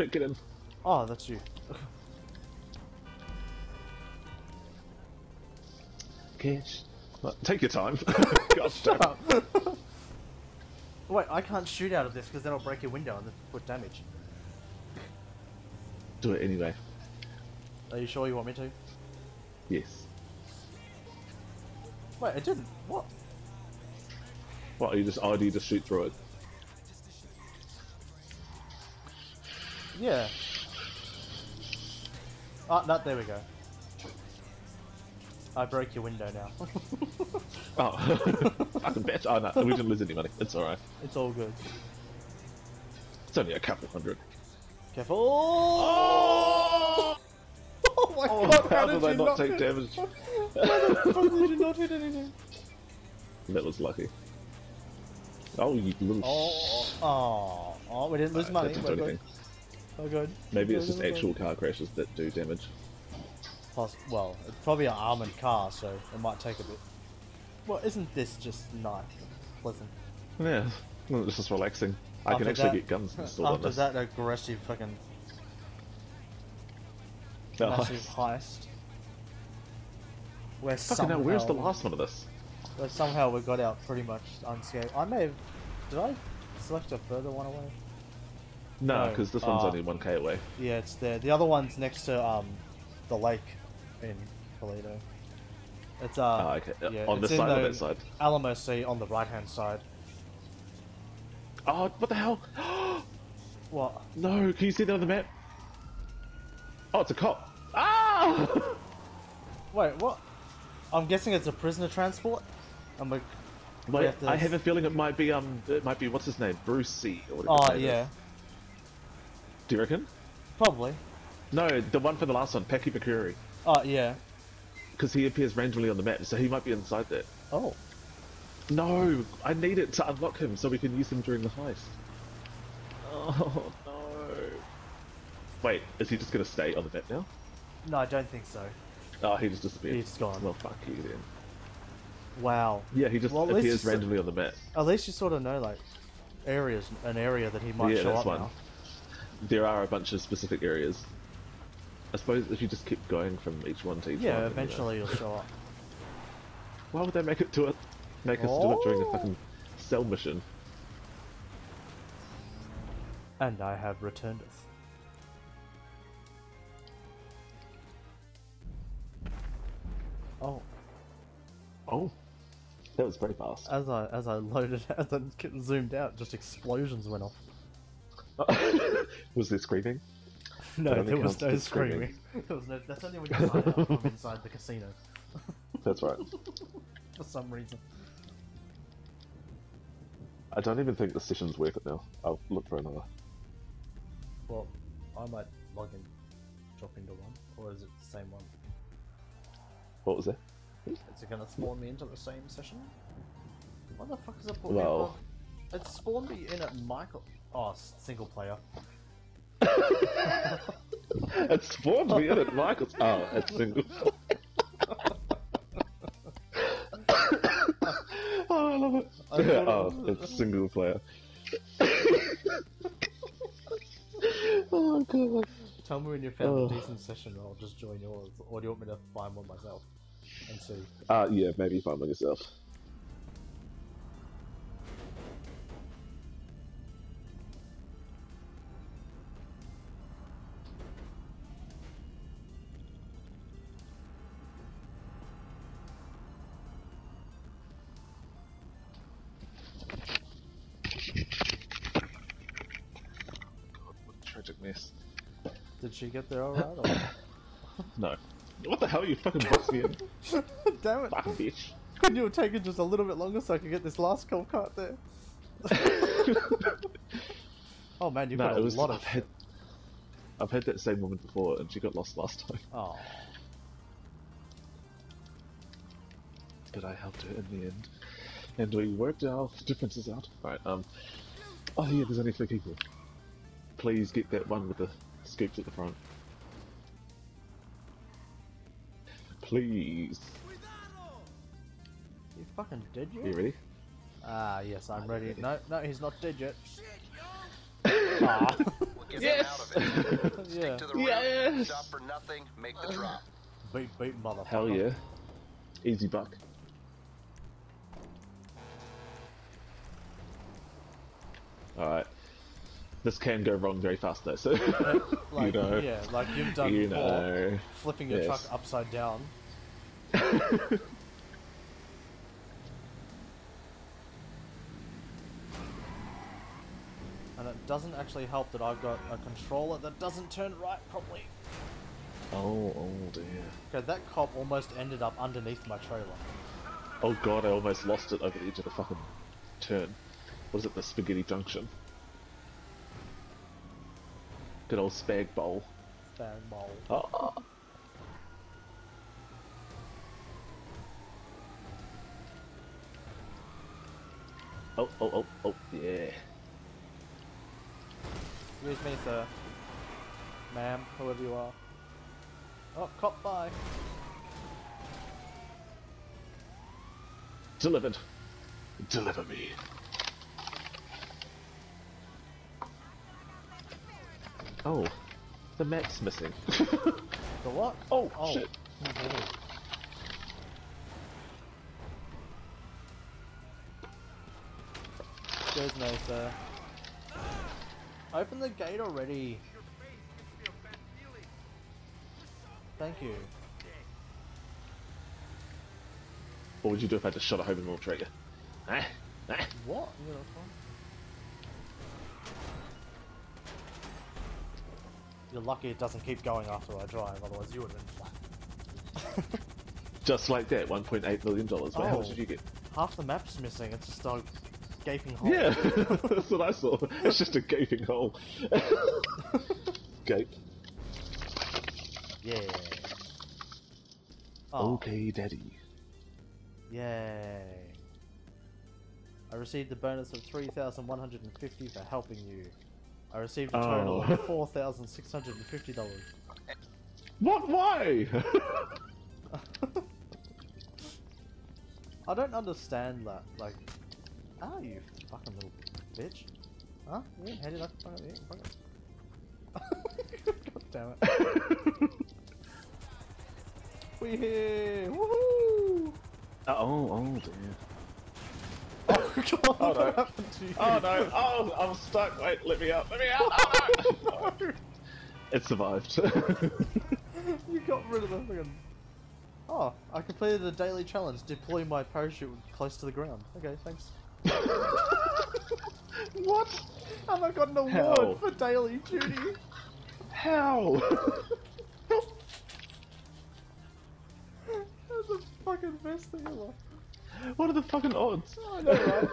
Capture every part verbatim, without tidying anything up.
Quick, get in. Oh, that's you. Catch. Take your time. God, shut up. Wait, I can't shoot out of this because then I'll break your window and then put damage. Do it anyway. Are you sure you want me to? Yes. Wait, it didn't. What? What? You just R D to shoot through it. Yeah. Ah, oh, no, there we go. I broke your window now. Oh, I can bet. Oh no, we didn't lose any money. It's alright. It's all good. It's only a couple hundred. Careful! Oh, oh my oh, god, how, how did, did I not take hit? damage? How the fuck did you not hit anything? That was lucky. Oh, you little oh, sh oh, oh, we didn't lose no, money. That didn't oh good. Maybe it's just actual car crashes that do damage. Plus, well, it's probably an armoured car, so it might take a bit. Well, isn't this just nice and pleasant? Yeah, well, this is relaxing. I after can actually that, get guns installed on this. After that aggressive fucking the massive heist. heist where fucking somehow, hell, where's the last one of this? Where somehow we got out pretty much unscathed. I may have... Did I select a further one away? No, because no, this one's uh, only one K away. Yeah, it's there. The other one's next to um, the lake in Toledo. It's uh, oh, okay. yeah, on this side or that side? Alamo Sea on the right-hand side. Oh, what the hell? What? No, can you see that on the map? Oh, it's a cop. Ah! Wait, what? I'm guessing it's a prisoner transport. I'm like, Wait, have I have a feeling it might be um, it might be what's his name, Brucey or whatever. Oh yeah. Is. Do you reckon? Probably. No, the one for the last one, Packy McCreary. Oh, yeah. Because he appears randomly on the map, so he might be inside there. Oh. No, I need it to unlock him so we can use him during the heist. Oh, no. Wait, is he just going to stay on the map now? No, I don't think so. Oh, he just disappeared. He's gone. Well, fuck you then. Wow. Yeah, he just well, appears randomly on the map. At least you sort of know, like, areas, an area that he might yeah, show up one. now. There are a bunch of specific areas. I suppose if you just keep going from each one to each yeah, one. Yeah, eventually you know. you'll show up. Why would they make it do it? Make oh. us do it during the fucking cell mission? And I have returned it. Oh. Oh. That was very fast. As I as I loaded, as I zoomed out, just explosions went off. Was there screaming? No, there was no screaming. screaming. There was no, that's only when you sign up from inside the casino. That's right. For some reason. I don't even think the session's worth it now. I'll look for another. Well, I might log in, drop into one, or is it the same one? What was that? Is it going to spawn me into the same session? What the fuck is it putting well... me in? It spawned me in at Michael. Oh, single player. It spawned me in at Michael's. Oh, it's single player. Oh, I love it. I oh, it was... it's single player. Oh, God. Tell me when you found oh. a decent session and I'll just join yours. Or do you want me to find one myself? And see. Uh, yeah, maybe find one yourself. Did she get there alright or no. What the hell, you fucking boxed me in? Damn it. Fucking bitch. Couldn't you have taken just a little bit longer so I could get this last cold cart there? Oh man, you've no, got a was, lot of I've had, I've had that same woman before and she got lost last time. Oh. But I helped her in the end. And we worked our differences out. Alright, um... oh yeah, there's only three people. Please get that one with the... scoops at the front. Please. You fucking dead yet? Are you ready? Ah, yes, I'm ready. No, no, he's not dead yet. We'll get yes. Them out of it. Stick yeah. to the rail, yes. Stop for nothing, make the drop. Beat, beat, motherfucker. Hell yeah. Easy buck. Alright. This can go wrong very fast though, so like, you know. Yeah, like you've done you before, know. Flipping your yes. truck upside down. And it doesn't actually help that I've got a controller that doesn't turn right properly. Oh, oh dear. Okay, that cop almost ended up underneath my trailer. Oh god, I almost lost it over the edge of the fucking turn. Was it the Spaghetti Junction? Good old spag bowl. Spag bowl. Oh, oh. Oh, oh, oh, oh, yeah. Excuse me, sir. Ma'am, whoever you are. Oh, cop by. Delivered. Deliver me. Oh, the map's missing. The what? Oh, oh. shit. Oh, Excuse me, sir. Open the gate already. Thank you. What would you do if I just shot a home and roll trigger? Ah, ah. What? Yeah, that's fine. You're lucky it doesn't keep going after I drive, otherwise you would have been flat. Just like that, one point eight million dollars. Well, oh, how much did you get? Half the map's missing, it's just a gaping hole. Yeah, that's what I saw. It's just a gaping hole. Gape. Yeah. Oh. Okay, daddy. Yay. I received a bonus of three thousand one hundred fifty for helping you. I received a total oh. of four thousand six hundred and fifty dollars. What? Why? I don't understand that. Like, ah, oh, you fucking little bitch. Huh? Yeah, how did I fuck it? Yeah, God damn it! We here! Woohoo! Uh oh! Oh dear. Oh god, oh, no. What happened to you? Oh no, oh, I'm stuck, wait, let me out, let me out, oh no! No. It survived. You got rid of the fucking... Oh, I completed a daily challenge, deploy my parachute close to the ground. Okay, thanks. What? And I got an award How? for daily duty! How? That's the fucking best thing ever. What are the fucking odds? Oh, I know, right?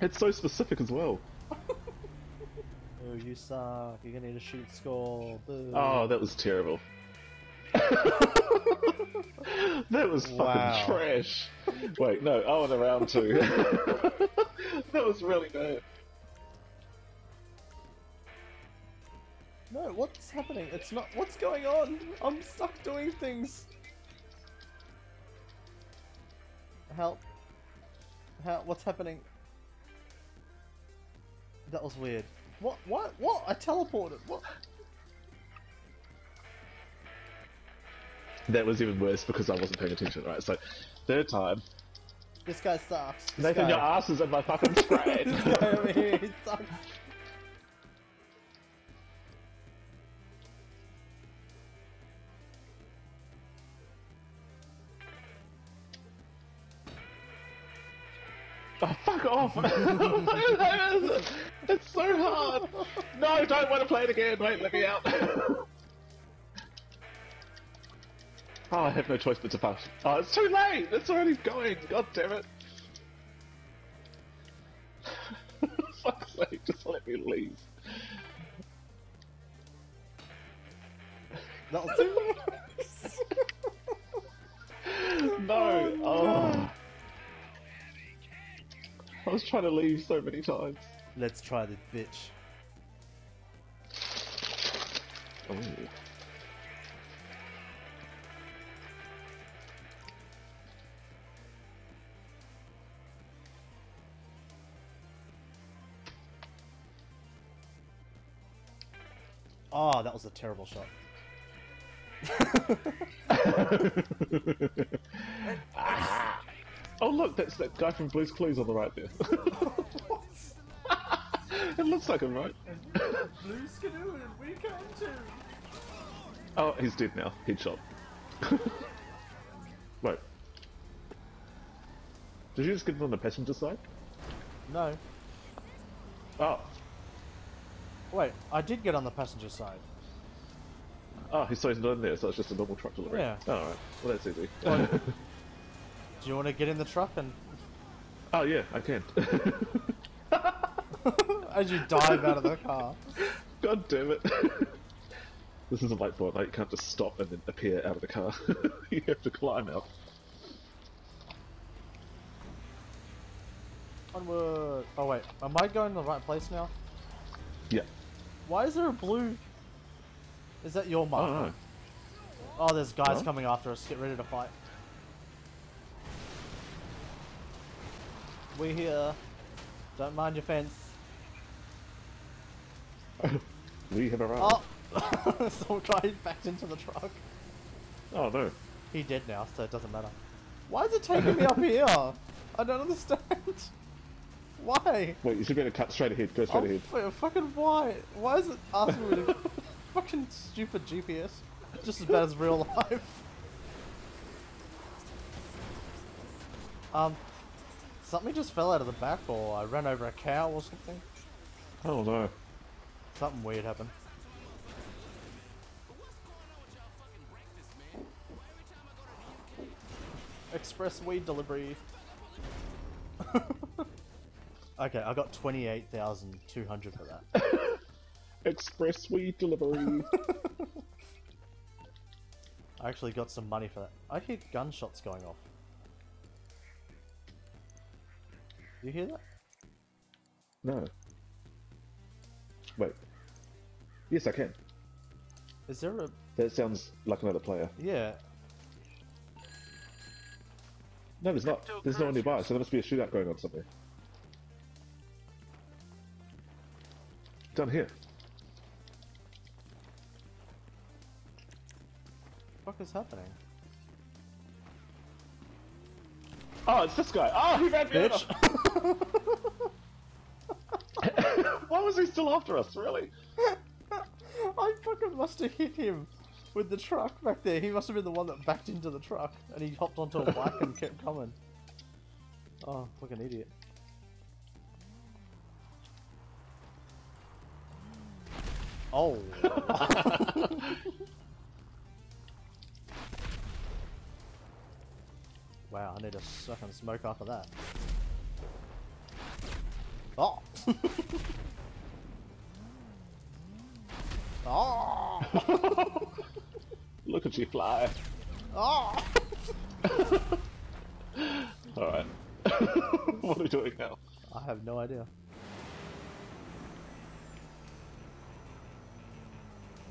It's so specific as well. Oh, you suck. You're gonna need a shoot score. Boo. Oh, that was terrible. That was wow. fucking trash. Wait, no, I went around too. That was really bad. No, what's happening? It's not. What's going on? I'm stuck doing things. Help. How? What's happening? That was weird. What? What? What? I teleported. What? That was even worse because I wasn't paying attention, right? So, third time. This guy sucks. This Nathan, guy. Your ass is in my fucking spray. This guy over here, he sucks. Oh, fuck off! What is it? It's so hard! No, I don't want to play it again! Wait, let me out! Oh, I have no choice but to pass. Oh, it's too late! It's already going! God damn it! Fuck's sake, just let me leave. That was too nice! No! Oh! oh. I was trying to leave so many times. Let's try this bitch. Oh. Ah, oh, that was a terrible shot. Ah. Oh look, that's that guy from Blue's Clues on the right there. It looks like him, right? And we got Blue Skidoo and we came too. Oh, he's dead now. Headshot. Wait. Did you just get him on the passenger side? No. Oh. Wait, I did get on the passenger side. Oh, so he's not in there, so it's just a normal truck delivery. Yeah. Oh, alright. Well, that's easy. Well, do you want to get in the truck and... Oh, yeah, I can. As you dive out of the car. God damn it. This isn't like Fortnite, you can't just stop and then appear out of the car. You have to climb out. Onward. Oh, wait. Am I going to the right place now? Yeah. Why is there a blue... Is that your mark? Oh, no. Oh, there's guys oh. coming after us. Get ready to fight. We're here. Don't mind your fence. We have arrived. Oh! Some guy backed into the truck. Oh, no. He's dead now, so it doesn't matter. Why is it taking me up here? I don't understand. Why? Wait, you should be able to cut straight ahead. Go straight oh, ahead. Wait, fucking why? Why is it asking me to... Fucking stupid G P S, just as bad as real life. Um, something just fell out of the back, or I ran over a cow or something. Oh no. Something weird happened. Express weed delivery. Okay, I got twenty-eight thousand two hundred for that. Express weed delivery. I actually got some money for that. I hear gunshots going off. Do you hear that? No. Wait. Yes, I can. Is there a... That sounds like another player. Yeah. No, there's not. There's no one nearby, so there must be a shootout going on somewhere. Down here. What the fuck is happening? Oh, it's this guy! Oh, he ran me off! Why was he still after us, really? I fucking must have hit him with the truck back there. He must have been the one that backed into the truck and he hopped onto a bike and kept coming. Oh, fucking idiot. Oh. Wow, I need a second smoke after that. Oh! Oh! Look at you fly. Oh! Alright. What are we doing now? I have no idea.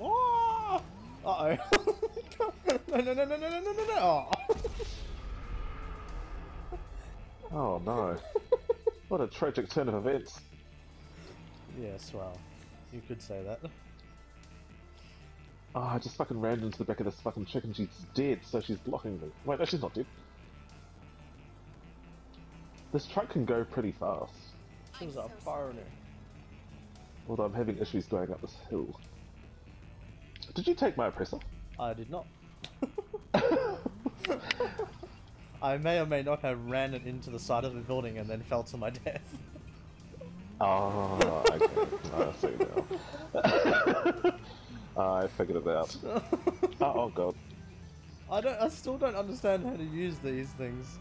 Oh! Uh oh. No, no, no, no, no, no, no, no, no! Oh. Oh no. What a tragic turn of events. Yes, well, you could say that. Oh, I just fucking ran into the back of this fucking chick and she's dead, so she's blocking me. Wait, no, she's not dead. This truck can go pretty fast. She's a foreigner. Although I'm having issues going up this hill. Did you take my oppressor? I did not. I may or may not have ran it into the side of a building and then fell to my death. Oh, okay. I see now. I figured it out. Oh, oh god. I don't. I still don't understand how to use these things.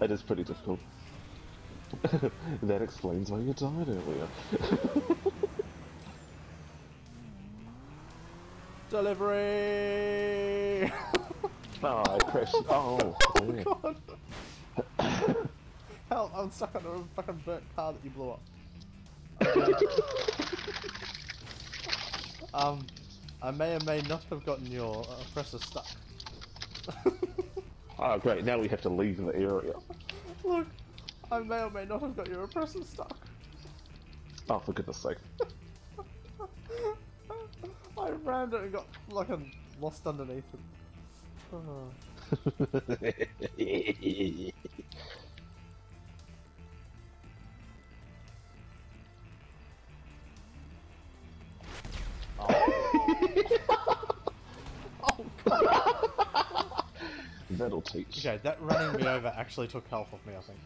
It is pretty difficult. That explains why you died earlier. Delivery. Oh, I crashed. Oh, oh yeah. God. Hell, I'm stuck on a fucking burnt car that you blew up. um, I may or may not have gotten your oppressor stuck. Oh, great. Now we have to leave the area. Look, I may or may not have got your oppressor stuck. Oh, for goodness sake. I randomly got like a lost underneath him. Oh. Oh. Oh god. That'll teach. Okay, that running me over actually took health off me, I think.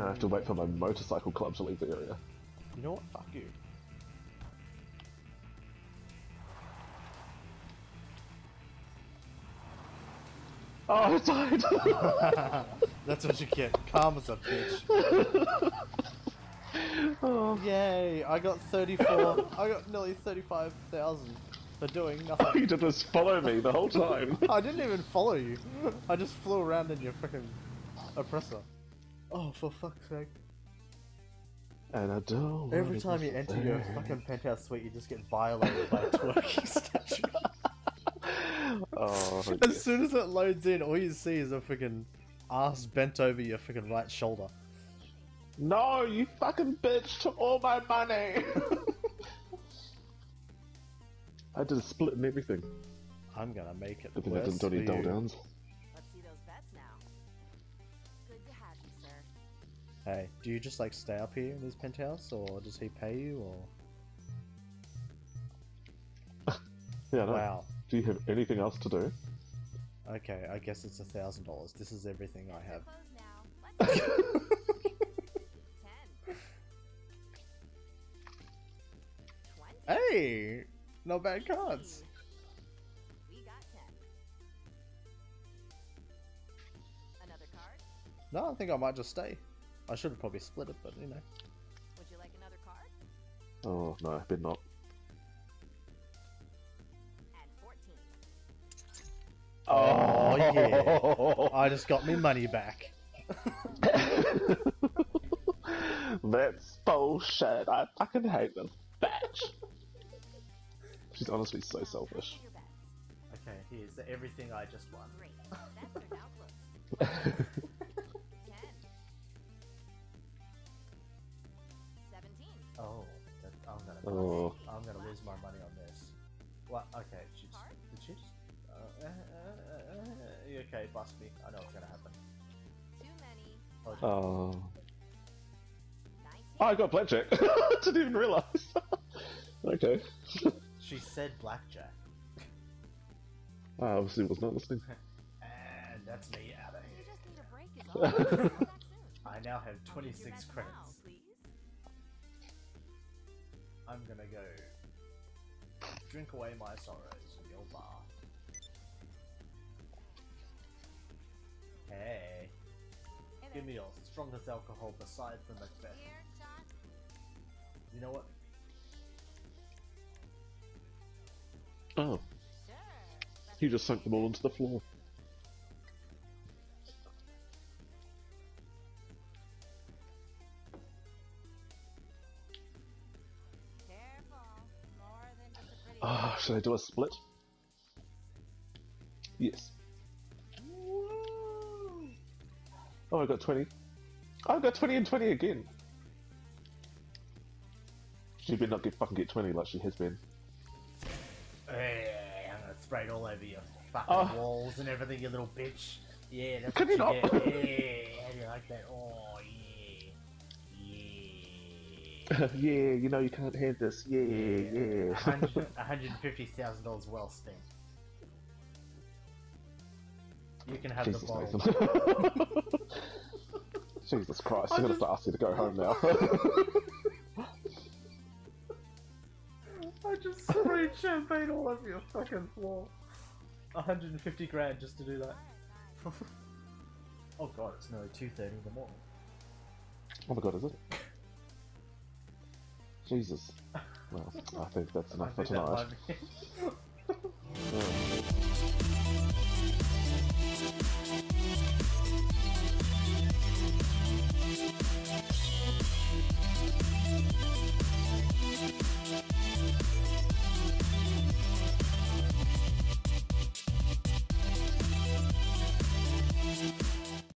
I have to wait for my motorcycle club to leave the area. You know what? Fuck you. Oh, I died! That's what you get. Karma's a bitch. Oh. Yay! I got thirty-four. I got nearly thirty-five thousand for doing nothing. Oh, you did just follow me the whole time. I didn't even follow you. I just flew around in your frickin' oppressor. Oh, for fuck's sake. And I don't. Every time you enter your fucking penthouse suite, you just get violated by a twerking statue. Oh, as yeah. soon as it loads in, all you see is a fucking ass bent over your fucking right shoulder. No, you fucking bitch took all my money! I did a split and everything. I'm gonna make it. Because I didn't do any double downs. Let's see those bets now. Good to have you, sir. Hey, do you just like stay up here in his penthouse, or does he pay you, or? Yeah, no. Wow. Do you have anything else to do? Okay, I guess it's a thousand dollars. This is everything I have. Hey, no bad cards. We got ten. Another card? No, I think I might just stay. I should have probably split it, but you know. Would you like another card? Oh no, I bet not. And fourteen. Oh yeah! I just got my money back. That's bullshit. I fucking hate them. Batch. She's honestly so selfish. Okay, here's the everything I just won. Great. That's an outlook. ten. seventeen. Oh, that, I'm gonna. Oh. I'm gonna lose my money on this. What? Okay, she just, did she just? Uh, uh, uh, uh, okay, bust me. I know what's gonna happen. Too many. Oh. Oh. Oh, I got blackjack. Didn't even realise. Okay. She said blackjack. I obviously was not listening. And that's me out of here. You just need a break is all. I now have twenty-six credits. Now, I'm gonna go drink away my sorrows in your bar. Hey. Give me your strongest alcohol besides the Macbeth. You know what? Oh. He just sunk them all into the floor. Ah, oh, should I do a split? Yes. Oh, I got twenty. Oh, I got twenty and twenty again. She better not get fucking get twenty like she has been. Hey, I'm gonna spray it all over your fucking oh. walls and everything, you little bitch. Yeah, that's Could what you not? Get. Yeah, how do you like that? Oh, yeah. Yeah. Yeah, you know you can't have this. Yeah, yeah. one hundred fifty thousand dollars well spent. You can have Jesus the bottle. Jesus Christ, I'm just... gonna ask you to go home now. I just sprayed champagne all over your fucking floor. one hundred fifty grand just to do that. Oh god, it's nearly two thirty in the morning. Oh my god, is it? Jesus. Well, I think that's enough for tonight.